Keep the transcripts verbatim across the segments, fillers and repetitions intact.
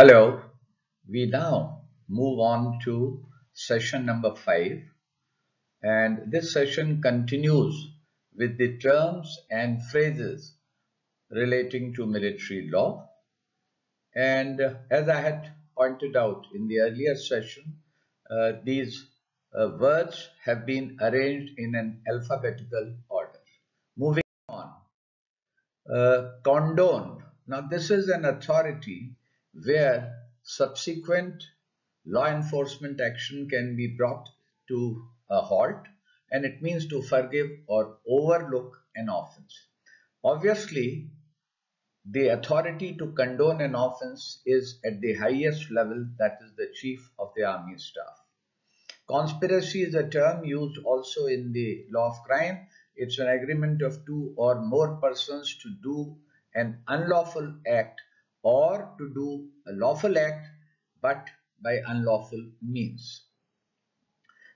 Hello, we now move on to session number five, and this session continues with the terms and phrases relating to military law. And as I had pointed out in the earlier session, uh, these uh, words have been arranged in an alphabetical order. Moving on, uh, condone. Now this is an authority where subsequent law enforcement action can be brought to a halt, and it means to forgive or overlook an offense. Obviously, the authority to condone an offense is at the highest level, that is the Chief of the Army Staff. Conspiracy is a term used also in the law of crime. It's an agreement of two or more persons to do an unlawful act or to do a lawful act but by unlawful means.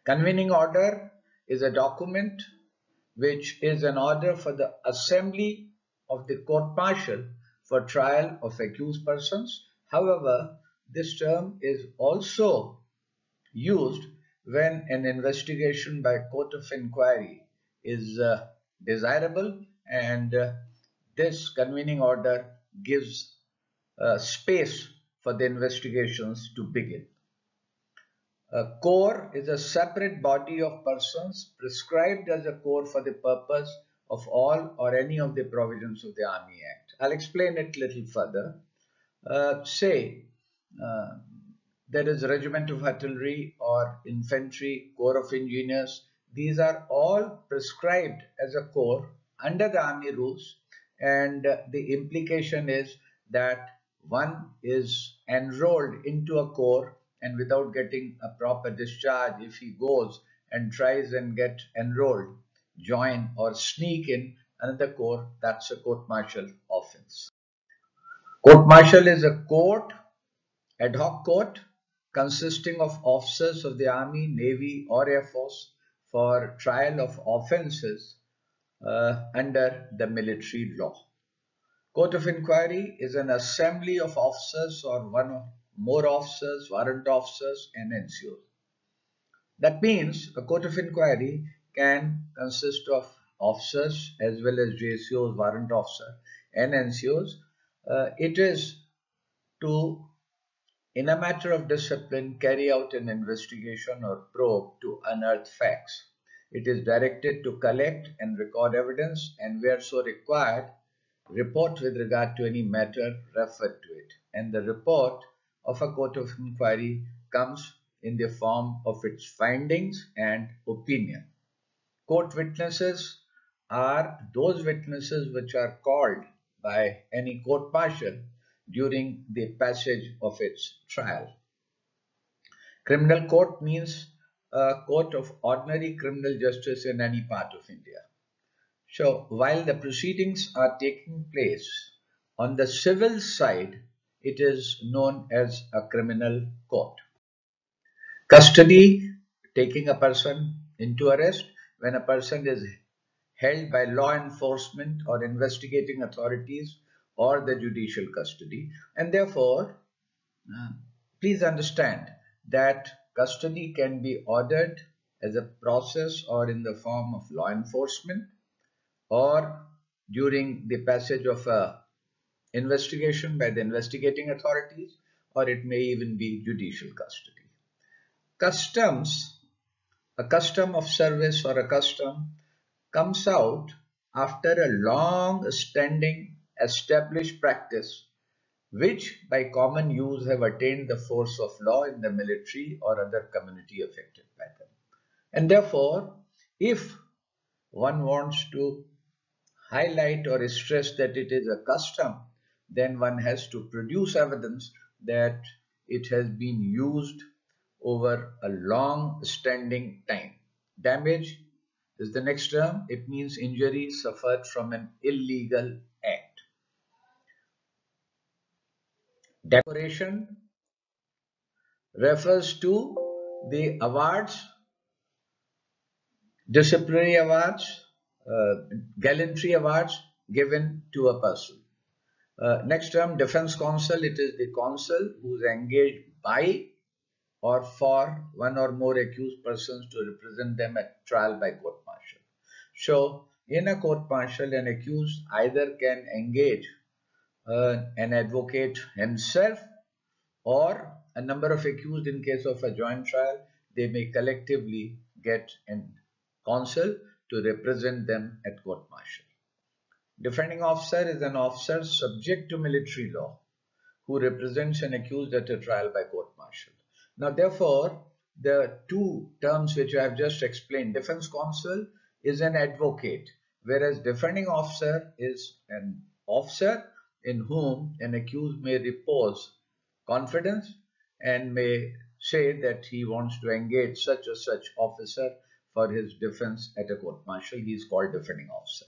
Convening order is a document which is an order for the assembly of the court martial for trial of accused persons. However, this term is also used when an investigation by court of inquiry is uh, desirable, and uh, this convening order gives Uh, space for the investigations to begin. A corps is a separate body of persons prescribed as a corps for the purpose of all or any of the provisions of the Army Act. I'll explain it little further. Uh, say uh, there is a regiment of artillery or infantry, corps of engineers. These are all prescribed as a corps under the Army rules, and uh, the implication is that one is enrolled into a corps and without getting a proper discharge, if he goes and tries and get enrolled, join or sneak in another corps, that's a court-martial offense. Court-martial is a court, ad hoc court, consisting of officers of the Army, Navy or Air Force for trial of offenses uh, under the military law. Court of inquiry is an assembly of officers or one or more officers, warrant officers, and ensues. That means a court of inquiry can consist of officers as well as J C Os, warrant officer, and ensues. Uh, it is to, in a matter of discipline, carry out an investigation or probe to unearth facts. It is directed to collect and record evidence, and where so required, report with regard to any matter referred to it, and the report of a court of inquiry comes in the form of its findings and opinion. Court witnesses are those witnesses which are called by any court martial during the passage of its trial. Criminal court means a court of ordinary criminal justice in any part of India. So while the proceedings are taking place on the civil side, it is known as a criminal court. Custody, taking a person into arrest. When a person is held by law enforcement or investigating authorities or the judicial custody. And therefore, please understand that custody can be ordered as a process or in the form of law enforcement, or during the passage of an investigation by the investigating authorities, or it may even be judicial custody. Customs, a custom of service or a custom, comes out after a long-standing established practice which by common use have attained the force of law in the military or other community affected by them. And therefore, if one wants to highlight or stress that it is a custom, then one has to produce evidence that it has been used over a long standing time. Damage is the next term. It means injury suffered from an illegal act. Decoration refers to the awards, disciplinary awards, uh, gallantry awards given to a person. Uh, next term, Defense Council. It is the council who is engaged by or for one or more accused persons to represent them at trial by court martial. So, in a court martial, an accused either can engage uh, an advocate himself, or a number of accused in case of a joint trial, they may collectively get a counsel to represent them at court martial. Defending officer is an officer subject to military law who represents an accused at a trial by court martial. Now, therefore, the two terms which I have just explained, defense counsel is an advocate, whereas defending officer is an officer in whom an accused may repose confidence and may say that he wants to engage such or such officer for his defense at a court martial. He is called defending officer.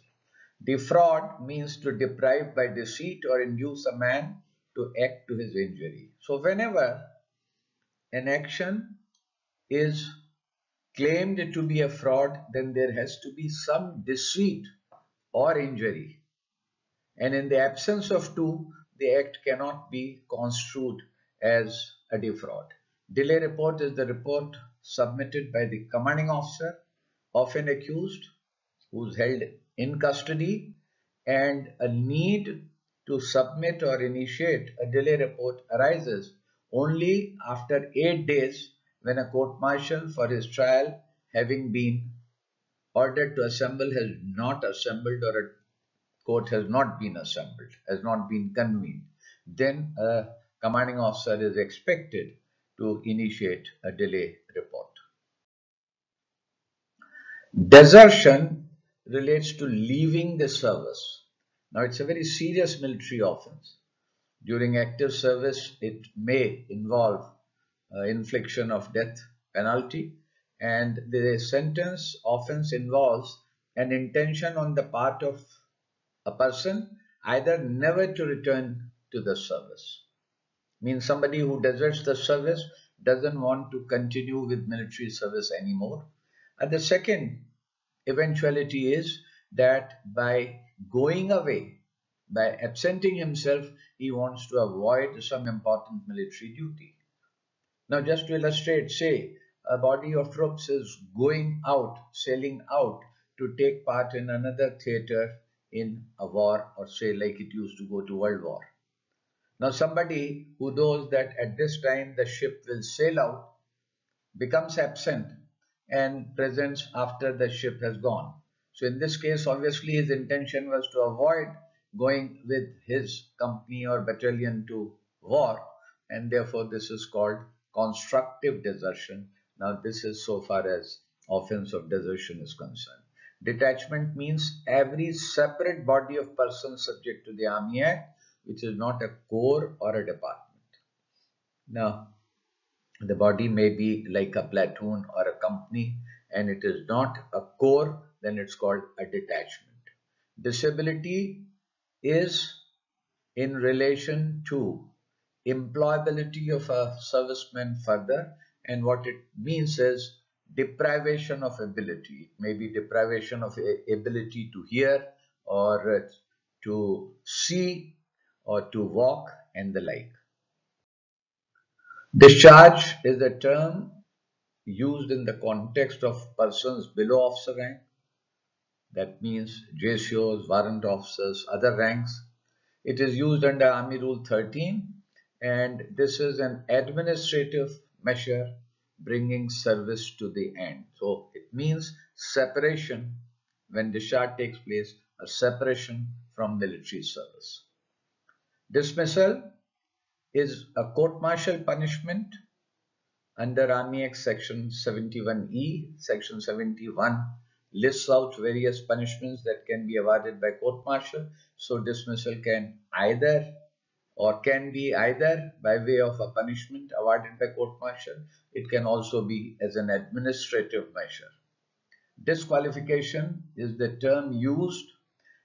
Defraud means to deprive by deceit or induce a man to act to his injury. So whenever an action is claimed to be a fraud, then there has to be some deceit or injury, and in the absence of two, the act cannot be construed as a defraud. Delay report is the report submitted by the commanding officer of an accused who is held in custody, and a need to submit or initiate a delay report arises only after eight days when a court martial for his trial having been ordered to assemble has not assembled, or a court has not been assembled, has not been convened, then a commanding officer is expected to initiate a delay report. Desertion relates to leaving the service. Now, it's a very serious military offense. During active service, it may involve uh, infliction of death penalty, and the sentence offense involves an intention on the part of a person either never to return to the service. Means somebody who deserts the service doesn't want to continue with military service anymore. And the second eventuality is that by going away, by absenting himself, he wants to avoid some important military duty. Now, just to illustrate, say a body of troops is going out, sailing out to take part in another theater in a war, or say like it used to go to World War. Now, somebody who knows that at this time the ship will sail out becomes absent and presents after the ship has gone. So in this case, obviously his intention was to avoid going with his company or battalion to war, and therefore this is called constructive desertion. Now, this is so far as offense of desertion is concerned. Detachment means every separate body of persons subject to the Army Act, which is not a corps or a department. Now, the body may be like a platoon or a company, and it is not a corps, then it's called a detachment. Disability is in relation to employability of a serviceman further, and what it means is deprivation of ability. It may be deprivation of ability to hear or to see or to walk and the like. Discharge is a term used in the context of persons below officer rank. That means J C Os, warrant officers, other ranks. It is used under Army Rule thirteen, and this is an administrative measure bringing service to the end. So it means separation. When discharge takes place, a separation from military service. Dismissal is a court-martial punishment under Army Act section seventy-one E. Section seventy-one lists out various punishments that can be awarded by court-martial. So dismissal can either or can be either by way of a punishment awarded by court-martial. It can also be as an administrative measure. Disqualification is the term used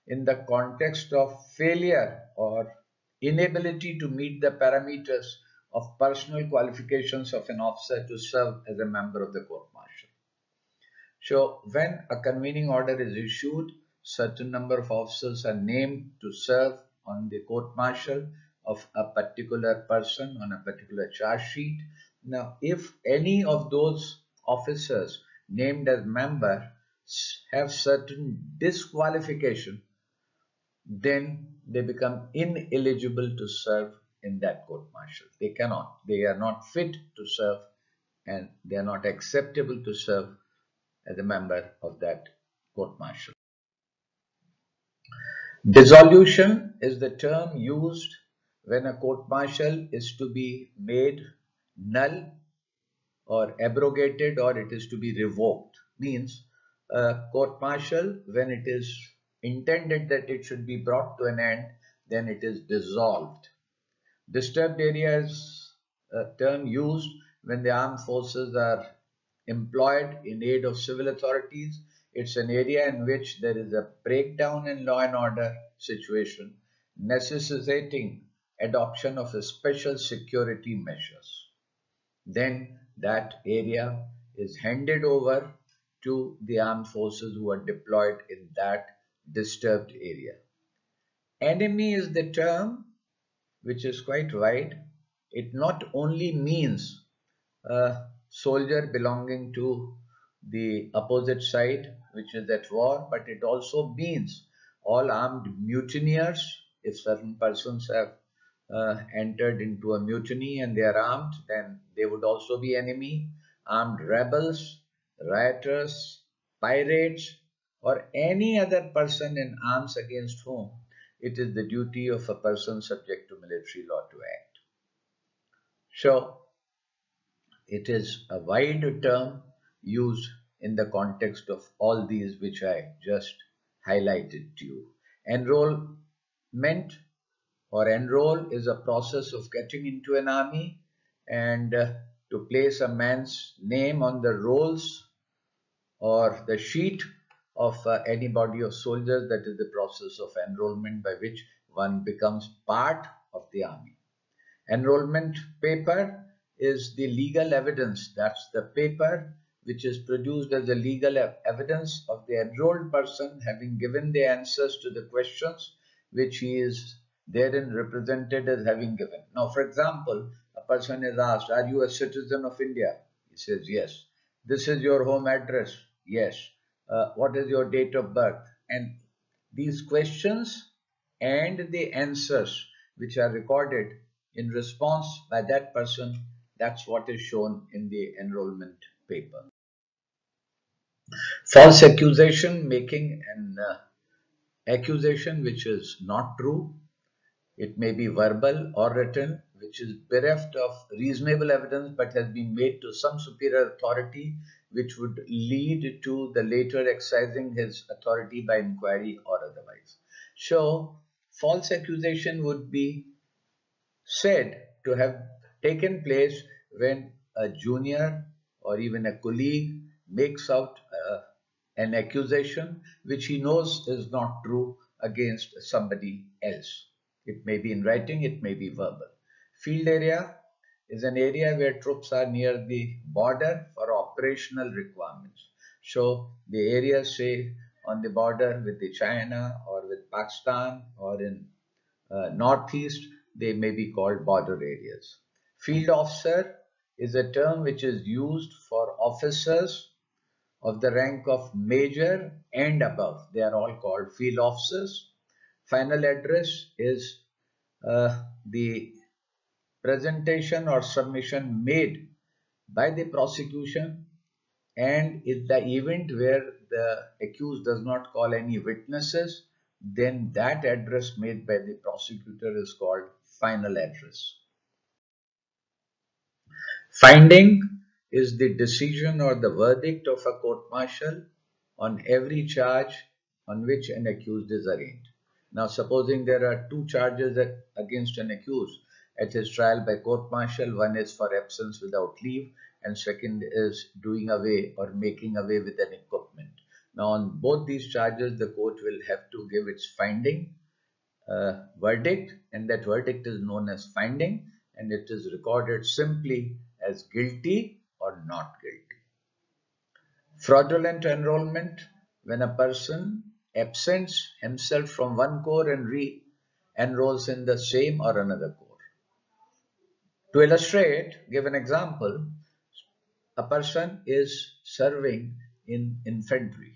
in the context of failure or inability to meet the parameters of personal qualifications of an officer to serve as a member of the court-martial. So when a convening order is issued, certain number of officers are named to serve on the court martial of a particular person on a particular charge sheet. Now, if any of those officers named as member have certain disqualification, then they become ineligible to serve in that court martial. They cannot, they are not fit to serve, and they are not acceptable to serve as a member of that court martial. Dissolution is the term used when a court martial is to be made null or abrogated, or it is to be revoked. Means a court martial, when it is intended that it should be brought to an end, then it is dissolved. Disturbed area is a term used when the armed forces are employed in aid of civil authorities. It's an area in which there is a breakdown in law and order situation, necessitating adoption of a special security measures. Then that area is handed over to the armed forces who are deployed in that disturbed area. Enemy is the term which is quite wide. It not only means a soldier belonging to the opposite side which is at war, but it also means all armed mutineers. If certain persons have uh, entered into a mutiny and they are armed, then they would also be enemy. Armed rebels, rioters, pirates, or any other person in arms against whom it is the duty of a person subject to military law to act. So it is a wide term used in the context of all these which I just highlighted to you. Enrollment or enroll is a process of getting into an army, and uh, to place a man's name on the rolls or the sheet of uh, any body of soldiers. That is the process of enrollment by which one becomes part of the army. Enrollment paper is the legal evidence. That's the paper which is produced as a legal evidence of the enrolled person having given the answers to the questions which he is therein represented as having given. Now, for example, a person is asked, "Are you a citizen of India?" He says, "Yes." "This is your home address?" "Yes." Uh, "what is your date of birth?" And these questions and the answers which are recorded in response by that person, that's what is shown in the enrollment paper. False accusation, making an uh, accusation which is not true. It may be verbal or written, which is bereft of reasonable evidence but has been made to some superior authority, which would lead to the later exercising his authority by inquiry or otherwise. So false accusation would be said to have taken place when a junior or even a colleague makes out uh, an accusation which he knows is not true against somebody else. It may be in writing, it may be verbal. Field area is an area where troops are near the border for operational requirements. So the area, say, on the border with the China or with Pakistan or in uh, Northeast, they may be called border areas. Field officer is a term which is used for officers of the rank of major and above. They are all called field officers. Final address is uh, the presentation or submission made by the prosecution, and is the event where the accused does not call any witnesses, then that address made by the prosecutor is called final address. Finding is the decision or the verdict of a court martial on every charge on which an accused is arraigned. Now, supposing there are two charges against an accused at his trial by court martial. One is for absence without leave, and second is doing away or making away with an equipment. Now, on both these charges, the court will have to give its finding, uh, verdict, and that verdict is known as finding, and it is recorded simply as guilty or not guilty. Fraudulent enrollment, when a person absents himself from one corps and re enrolls in the same or another course. To illustrate, give an example. A person is serving in infantry,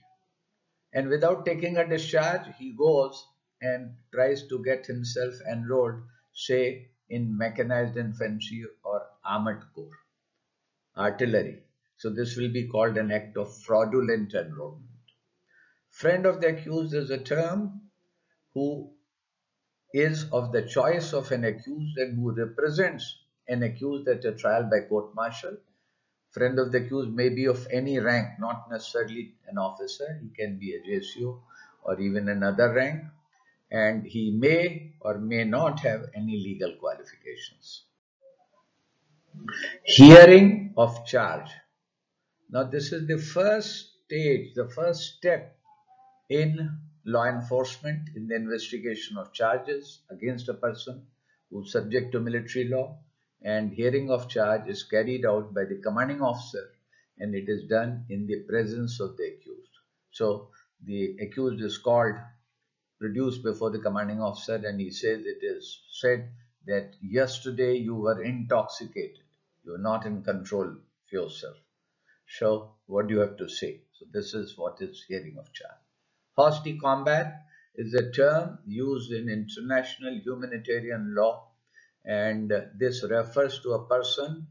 and without taking a discharge, he goes and tries to get himself enrolled, say, in mechanized infantry or armored corps, artillery. So this will be called an act of fraudulent enrollment. Friend of the accused is a term who is of the choice of an accused and who represents an accused at a trial by court-martial. Friend of the accused may be of any rank, not necessarily an officer. He can be a J C O or even another rank, and he may or may not have any legal qualifications. Hearing of charge. Now this is the first stage, the first step in law enforcement in the investigation of charges against a person who is subject to military law, and hearing of charge is carried out by the commanding officer, and it is done in the presence of the accused. So the accused is called, produced before the commanding officer, and he says, it is said that yesterday you were intoxicated, you were not in control of yourself. So what do you have to say? So this is what is hearing of charge. Hostile combat is a term used in international humanitarian law, and this refers to a person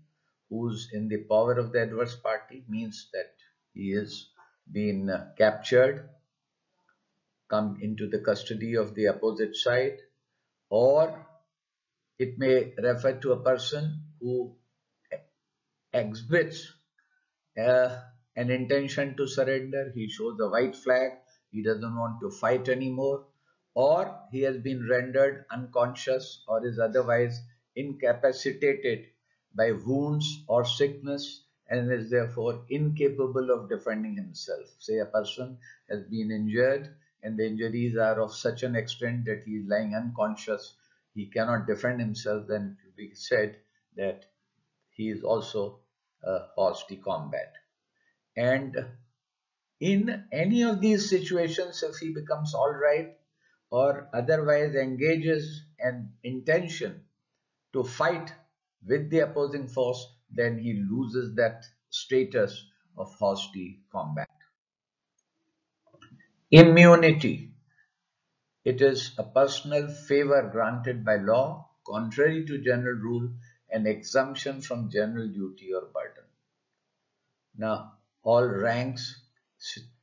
who's in the power of the adverse party, means that he is being captured, come into the custody of the opposite side, or it may refer to a person who exhibits uh, an intention to surrender. He shows the white flag, he doesn't want to fight anymore, or he has been rendered unconscious or is otherwise incapacitated by wounds or sickness and is therefore incapable of defending himself. Say a person has been injured and the injuries are of such an extent that he is lying unconscious, he cannot defend himself, then it will be said that he is also a hostile combat. And in any of these situations, if he becomes all right or otherwise engages an intention to fight with the opposing force, then he loses that status of hostile combat. Immunity. It is a personal favor granted by law, contrary to general rule, an exemption from general duty or burden. Now, all ranks,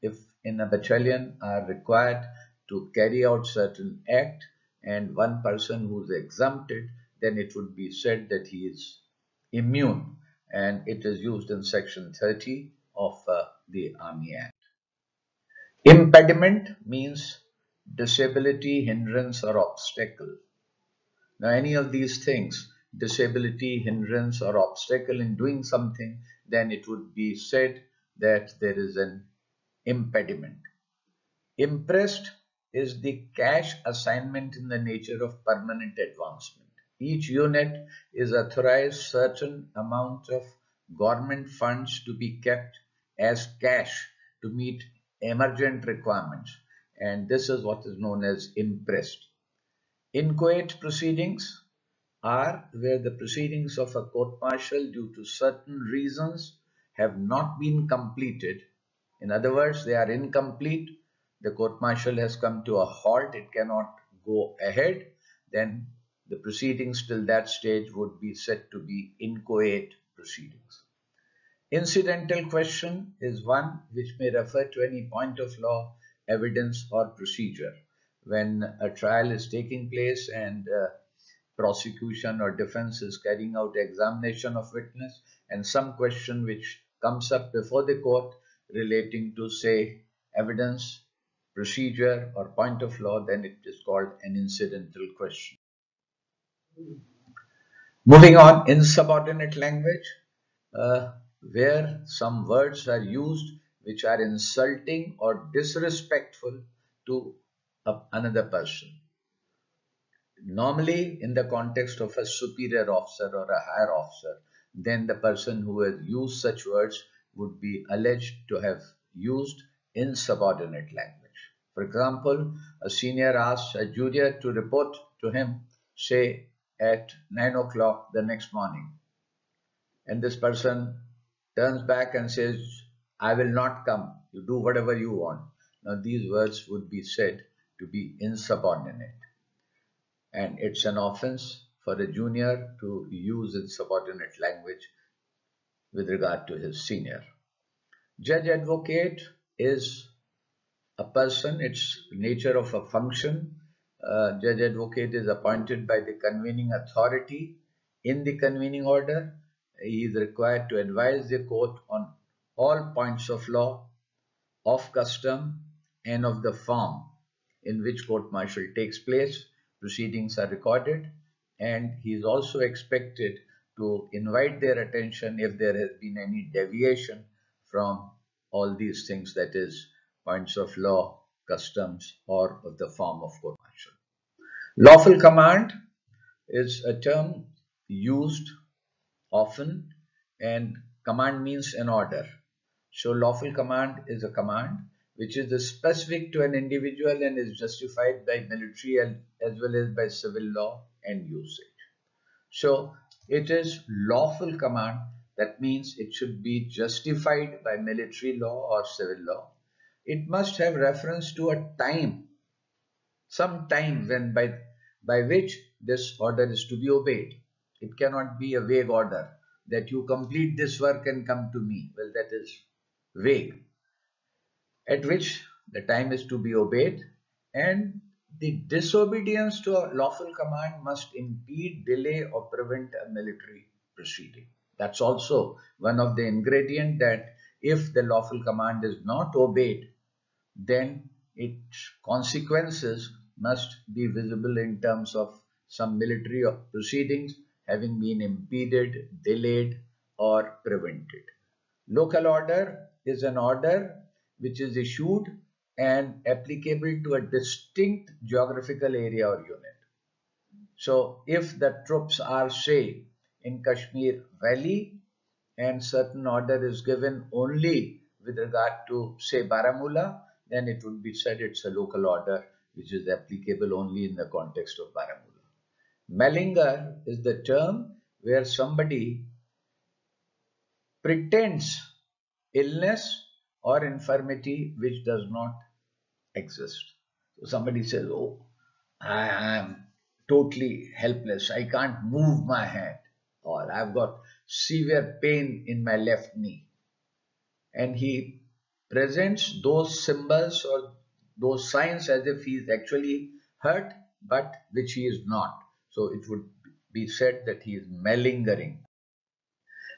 if in a battalion, are required to carry out certain act, and one person who is exempted, then it would be said that he is immune, and it is used in section thirty of uh, the Army Act. Impediment means disability, hindrance or obstacle. Now any of these things, disability, hindrance or obstacle in doing something, then it would be said that there is an impediment. Impressed is the cash assignment in the nature of permanent advancement. Each unit is authorized certain amount of government funds to be kept as cash to meet emergent requirements, and this is what is known as impressed. Inchoate proceedings are where the proceedings of a court-martial due to certain reasons have not been completed. In other words, they are incomplete. The court-martial has come to a halt, it cannot go ahead, then the proceedings till that stage would be said to be inchoate proceedings. Incidental question is one which may refer to any point of law, evidence or procedure. When a trial is taking place and uh, prosecution or defense is carrying out examination of witness, and some question which comes up before the court relating to, say, evidence, procedure or point of law, then it is called an incidental question. Moving on, insubordinate language, uh, where some words are used which are insulting or disrespectful to uh, another person. Normally in the context of a superior officer or a higher officer, then the person who has used such words would be alleged to have used insubordinate language. For example, a senior asks a junior to report to him, say, at nine o'clock the next morning. And this person turns back and says, I will not come. You do whatever you want. Now, these words would be said to be insubordinate. And it's an offense for a junior to use insubordinate language with regard to his senior. Judge advocate is a person, it's nature of a function. Uh, judge advocate is appointed by the convening authority in the convening order. He is required to advise the court on all points of law, of custom, and of the form in which court-martial takes place. Proceedings are recorded, and he is also expected to invite their attention if there has been any deviation from all these things, that is, points of law, customs, or of the form of court-martial. Lawful command is a term used often, and command means an order. So lawful command is a command which is specific to an individual and is justified by military and as well as by civil law and usage. So it is lawful command, that means it should be justified by military law or civil law. It must have reference to a time, some time when by, by which this order is to be obeyed. It cannot be a vague order that you complete this work and come to me. Well, that is vague. At which the time is to be obeyed, and the disobedience to a lawful command must impede, delay, or prevent a military proceeding. That's also one of the ingredients, that if the lawful command is not obeyed, then its consequences must be visible in terms of some military proceedings having been impeded, delayed, or prevented. Local order is an order which is issued and applicable to a distinct geographical area or unit. So if the troops are, say, in Kashmir Valley, and certain order is given only with regard to, say, Baramulla, then it would be said it's a local order which is applicable only in the context of Baramulla. Malingerer is the term where somebody pretends illness or infirmity which does not exist. So somebody says, oh, I am totally helpless. I can't move my hand, or I've got severe pain in my left knee. And he presents those symbols or those signs as if he is actually hurt, but which he is not. So it would be said that he is malingering.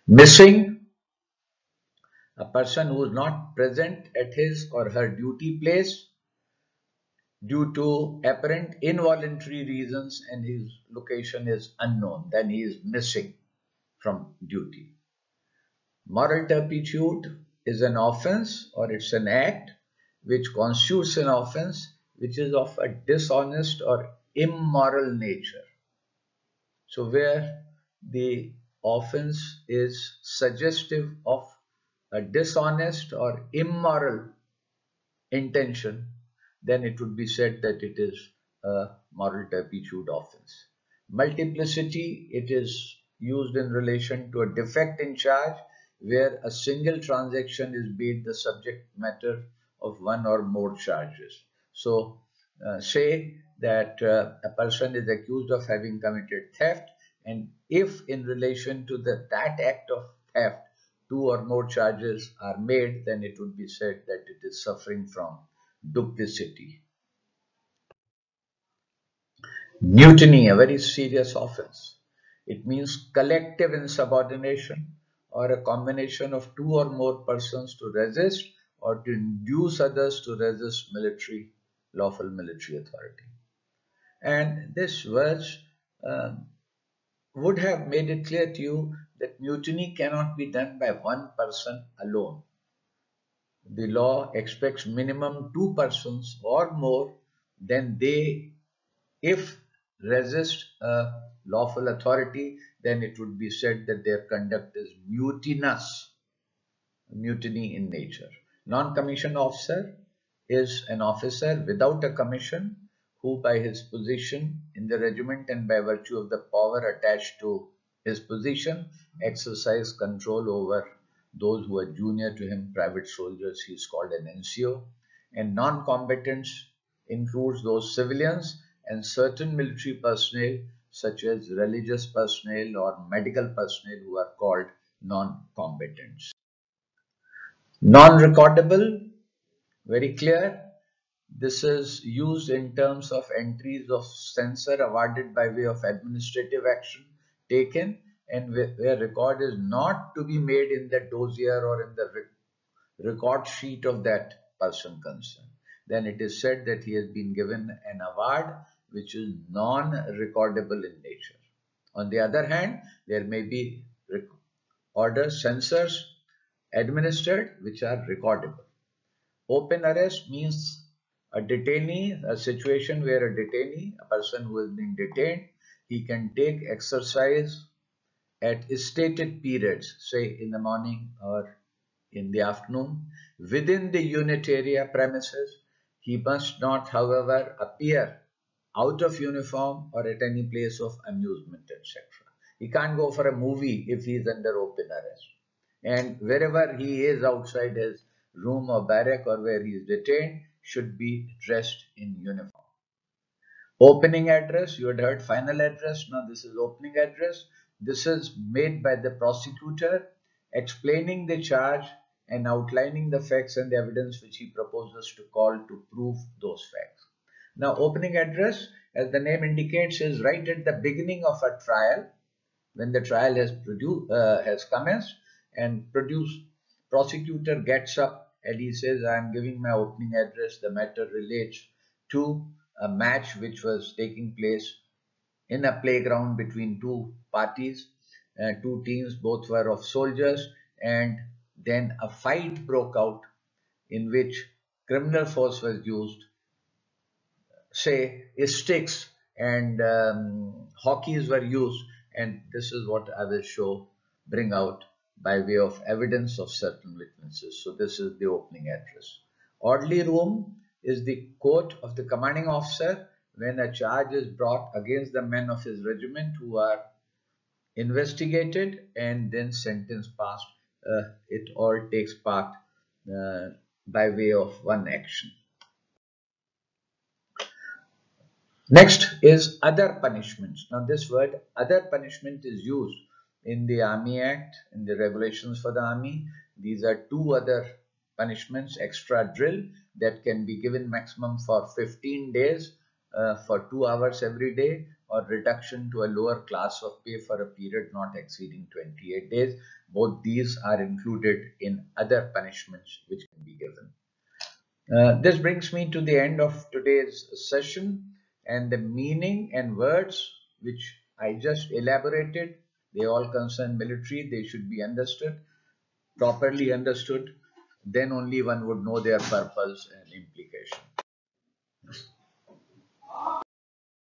Missing, a person who is not present at his or her duty place due to apparent involuntary reasons and his location is unknown, then he is missing from duty. Moral turpitude is an offense, or it's an act which constitutes an offense which is of a dishonest or immoral nature. So where the offense is suggestive of a dishonest or immoral intention, then it would be said that it is a moral turpitude offense. Multiplicity, it is used in relation to a defect in charge where a single transaction is made the subject matter of one or more charges. So uh, say that uh, a person is accused of having committed theft, and if in relation to the, that act of theft two or more charges are made, then it would be said that it is suffering from duplicity. Mutiny, a very serious offense. It means collective insubordination or a combination of two or more persons to resist or to induce others to resist military, lawful military authority. And this verse um, would have made it clear to you that mutiny cannot be done by one person alone. The law expects minimum two persons or more, then they, if resist a lawful authority, then it would be said that their conduct is mutinous, mutiny in nature. Non-commissioned officer is an officer without a commission who, by his position in the regiment and by virtue of the power attached to his position, exercise control over those who are junior to him, private soldiers. He is called an N C O. And non-combatants includes those civilians and certain military personnel such as religious personnel or medical personnel who are called non-combatants. Non-recordable, very clear. This is used in terms of entries of censure awarded by way of administrative action taken, and where record is not to be made in the dossier or in the record sheet of that person concerned. Then it is said that he has been given an award which is non-recordable in nature. On the other hand, there may be order censors administered which are recordable. Open arrest means a detainee, a situation where a detainee, a person who has been detained, he can take exercise at stated periods, say in the morning or in the afternoon, within the unit area premises. He must not, however, appear out of uniform or at any place of amusement, et cetera. He can't go for a movie if he is under open arrest. And wherever he is outside his room or barrack or where he is detained, should be dressed in uniform. Opening address, you had heard final address, now this is opening address. This is made by the prosecutor explaining the charge and outlining the facts and the evidence which he proposes to call to prove those facts. Now, opening address, as the name indicates, is right at the beginning of a trial, when the trial has, produced, uh, has commenced, and produced, prosecutor gets up and he says, I am giving my opening address. The matter relates to a match which was taking place in a playground between two parties, uh, two teams, both were of soldiers, and then a fight broke out in which criminal force was used, say sticks and um, hockeys were used, and this is what I will show, bring out by way of evidence of certain witnesses. So this is the opening address. Orderly room is the court of the commanding officer when a charge is brought against the men of his regiment who are investigated and then sentence passed. Uh, it all takes part uh, by way of one action. Next is other punishments. Now this word other punishment is used in the Army Act, in the regulations for the Army. These are two other punishments, extra drill that can be given maximum for fifteen days uh, for two hours every day, or reduction to a lower class of pay for a period not exceeding twenty-eight days. Both these are included in other punishments which can be given. Uh, this brings me to the end of today's session, and the meaning and words which I just elaborated, they all concern military. They should be understood, properly understood. Then only one would know their purpose and implication.